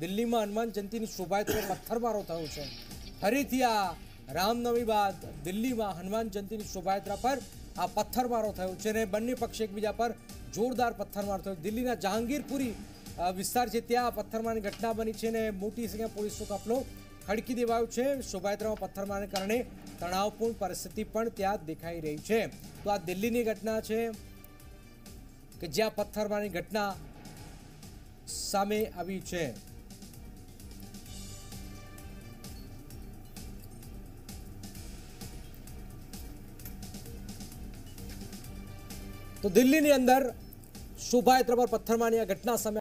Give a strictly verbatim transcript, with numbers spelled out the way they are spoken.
दिल्ली में हनुमान जयंती की शोभा यात्रा पत्थरमारो थयो छे। फरीथी आ रामनवमी बाद दिल्ली में हनुमान जयंती की शोभा यात्रा पर आ पत्थरमारो थयो छे ने बंने पक्ष एकबीजा पर जोरदार पत्थरमार थयो। दिल्ली ना जहांगीरपुरी विस्तार छे त्यां पत्थरमारनी घटना बनी छे ने मोटी संख्या पुलिस नो काफलो खड़की देवायो छे। शोभा यात्रा में पत्थरमारने कारणे तनावपूर्ण परिस्थिति पण त्यां देखाई रही छे। तो आ दिल्ली की घटना है कि ज्यां पत्थरमारनी घटना सामे आवी छे। तो दिल्ली ने अंदर शोभा यात्रा पर पत्थरमारी घटना समय